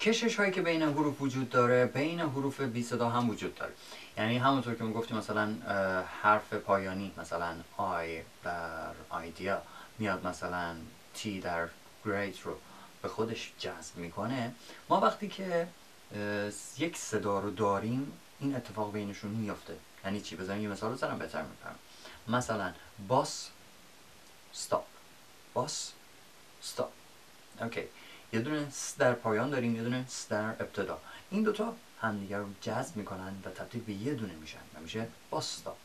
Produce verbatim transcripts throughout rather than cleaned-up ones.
کشش هایی که بین حروف وجود داره بین حروف بی صدا هم وجود داره. یعنی همونطور که میگفتیم مثلا حرف پایانی مثلا آی در آیدیا میاد مثلا تی در گریت رو به خودش جذب میکنه، ما وقتی که یک صدا رو داریم این اتفاق بینشون میافته. یعنی چی؟ بذاریم یه مثال بزنم بهتر میفهمم. مثلا باس استاپ، باس استاپ، اوکی، یه دونه س در پایان داریم، یه دونه س در ابتدا، این دوتا همدیگر رو جذب میکنن و تبدیل به یه دونه میشن و میشه باس استاپ،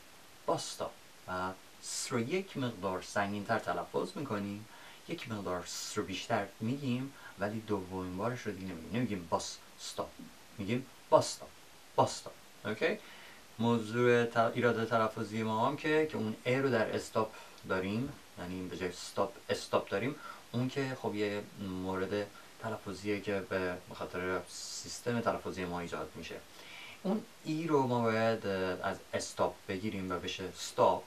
باس استاپ. و س رو یک مقدار سنگین‌تر تلفظ میکنیم، یک مقدار س رو بیشتر میگیم، ولی دومین بارش رو دیگه نمیگیم، نمیگیم باس استاپ، میگیم باس استاپ، باس استاپ. اوکی، موضوع ایراد تلفظی ما هم که که اون ای رو در استاپ داریم، یعنی به جای استاپ استاپ داریم، اون که خب یه مورد تلفظیه که به خاطر سیستم تلفظی ما ایجاد میشه. اون ای رو ما باید از استاپ بگیریم و بشه استاپ،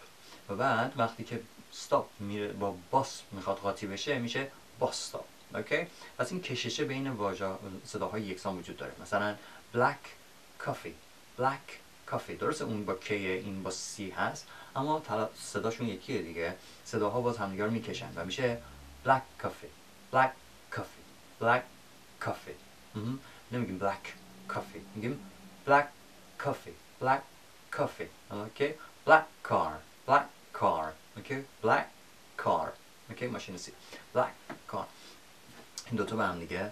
و بعد وقتی که استاپ میره با باس میخواد قاطی بشه میشه باس استاپ. اوکی، پس این کششه بین واژه صداهای یکسان وجود داره. مثلا بلک کافی، بلک کافی، درسته اون با کی این با سی هست اما صداشون یکیه دیگه، صداها باز همدیگه رو میکشن و میشه بلک کافی، بلک کافی، بلک کافی. نمیگیم بلک کافی، میگیم بلک کافی، بلک کافی. اوکی، بلک کار، بلک کار، اوکی، بلک کار، اوکی، ماشین سی، بلک کار. این دوتا به هم دیگه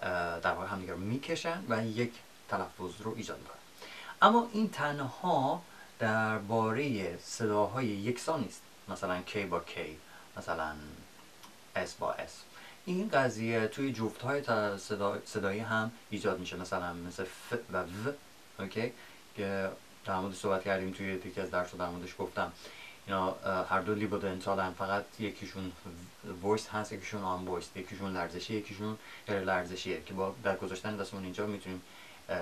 در واقع همدیگه رو میکشن و یک تلفظ رو ایجاد میکنن. اما این تنها درباره صداهای یکسان نیست، مثلا کی با کی، مثلا اس با اس، این قضیه توی جفت‌های صدا... صدایی هم ایجاد میشه، مثلا مثل ف و و. اوکی، که در موردش صحبت کردیم توی یکی از درس‌ها، در موردش گفتم اینا هر دو لیبودنتالن، فقط یکیشون وایس هست، یکیشون آن وایس، یکیشون لرزشی، یکیشون غیر لرزشیه که با در گذاشتن دستمون اینجا میتونیم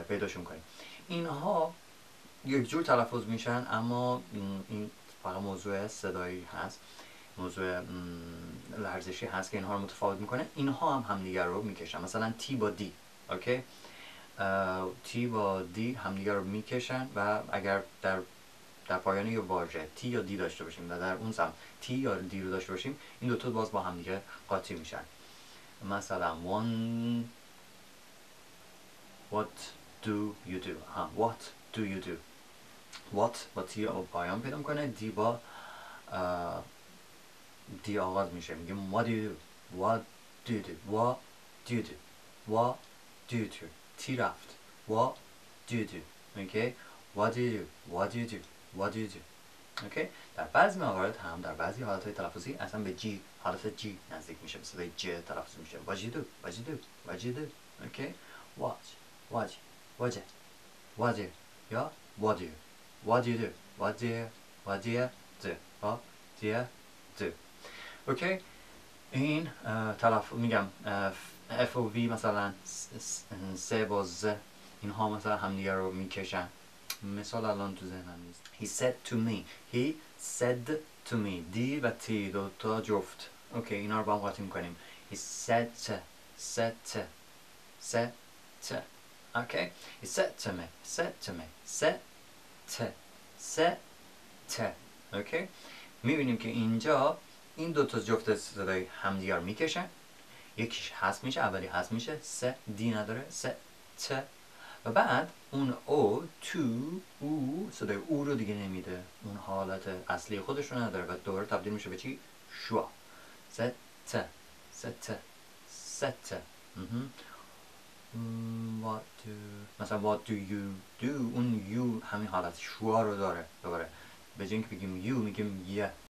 پیداشون کنیم. اینها یک جور تلفظ میشن، اما این فقط موضوع صدایی هست، موضوع لرزشی هست که اینها رو متفاوت میکنه. اینها هم همدیگر رو میکشن، مثلا تی با دی، اوکی، تی با دی همدیگر رو میکشن و اگر در در پایان یه واژه تی یا دی داشته باشیم و در اون سمت تی یا دی رو داشته باشیم، این دوتا باز با همدیگه قاطی میشن. مثلا one what do you do، ها what do you do، what با تی رو پایان پیدا میکنه، دی با دی آغاز میشه، میگیم what do you do، what do you do، what do you do، what do you do، تی رفت، what do you do، okay، what do you do، what do you do، what do you do. Okay، در بعضی موارد هم در بعضی حالت های تلفظی اصلا به جی، حالت جی نزدیک میشه، مثل به ج تلفظ میشه، what do you do، what do you do، what do you do. Okay، watch watch watch what do you یا what do you what do you do what do you what do you do what do you do. اوکی، این تلفظ میگم اف و وی، مثلا سه با ز، اینها مثلا همدیگه رو میکشن. مثال الان تو ذهنم نیست. He said to me. He said to me. دی و تی دوتا جفت. اوکی، اینا رو با هم قاطی میکنیم. He said to. Said to. Said to. اوکی. He said to me. Said to me. Said to. Said to. اوکی. میبینیم که اینجا این دوتا جفت صدای همدیگر میکشن. یکیش هست میشه، اولی هست میشه. سه دی نداره. سه ت. و بعد اون او تو او صدای او رو دیگه نمیده، اون حالت اصلی خودش رو نداره و دوباره تبدیل میشه به چی؟ شوا. ست ست ست. مثلا what do you do، اون you همین حالت شوا رو داره، دوباره به جای اینکه بگیم you میگیم یه